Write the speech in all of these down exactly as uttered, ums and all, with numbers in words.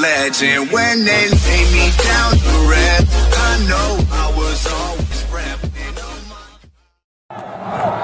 legend. When they lay me down to rest, I know I was always rapping on my...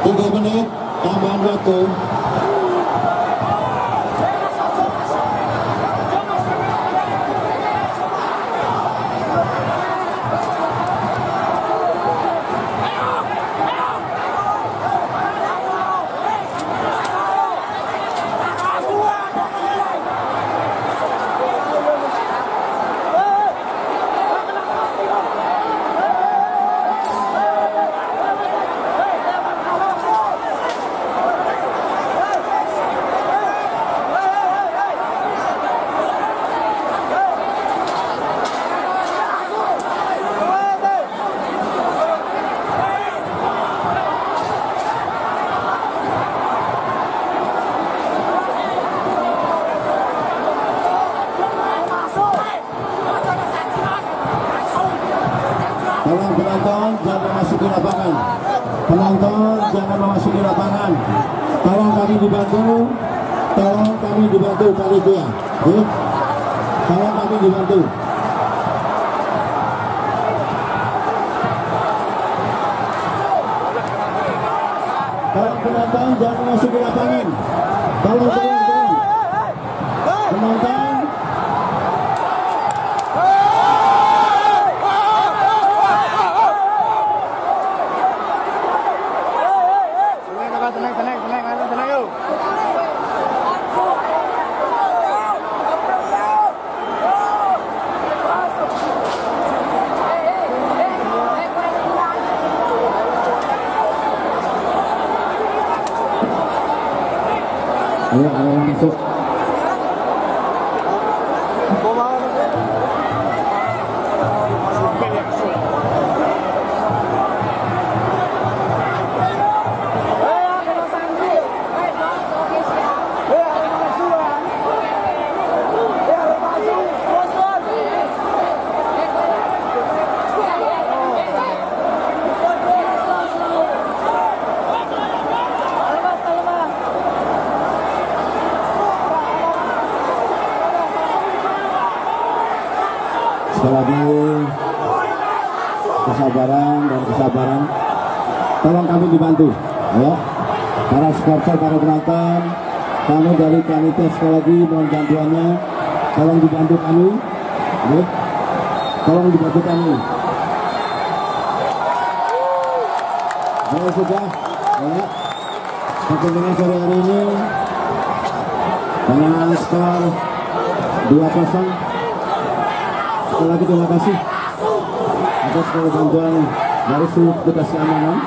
tiga menit tambahan waktu. Penonton jangan memasuki lapangan. Penonton jangan memasuki lapangan. Tolong kami dibantu. Tolong kami dibantu panitia. Eh? Tolong kami dibantu. Tolong penonton jangan memasuki lapangan. Tolong penonton. Penonton. Ayo, ayo, masuk. Sekali lagi kesabaran dan kesabaran. Tolong kami dibantu, ya. Para supporter, para penonton, kami dari panitia sekali lagi mohon bantuannya. Tolong dibantu kami, ya. Tolong dibantu kami. Baik sudah, ya. Pertandingan sore hari ini dengan skor dua kosong. Sekali lagi terima kasih atas bantuan dari seluruh petugas keamanan.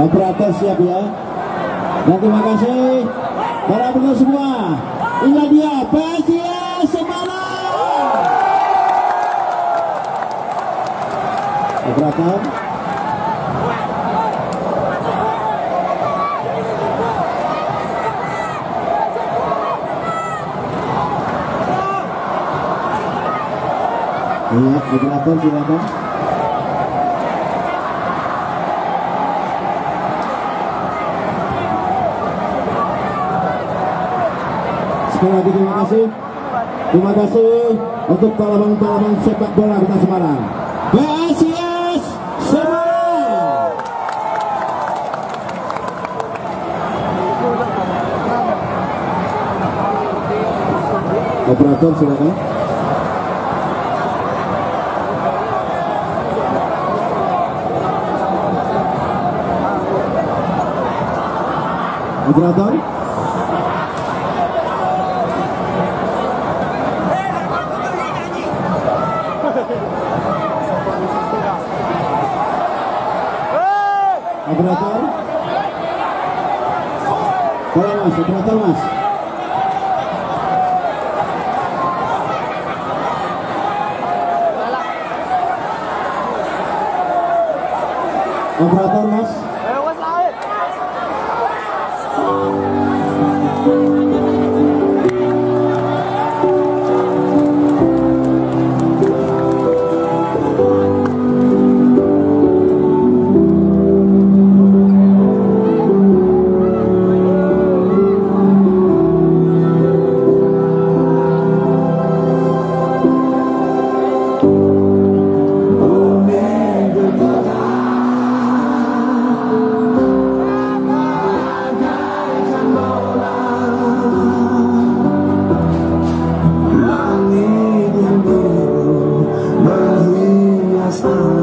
Operator siap ya. Dan terima kasih para penonton semua. Inilah dia Psis semalam. Operator. Iya, operator silakan. Sekali lagi terima kasih, terima kasih untuk pahlawan-pahlawan sepak bola kita Semarang. Psis Semarang. Operator silakan. Operator. Operator, boleh mas, operator mas. Operator mas. Oh.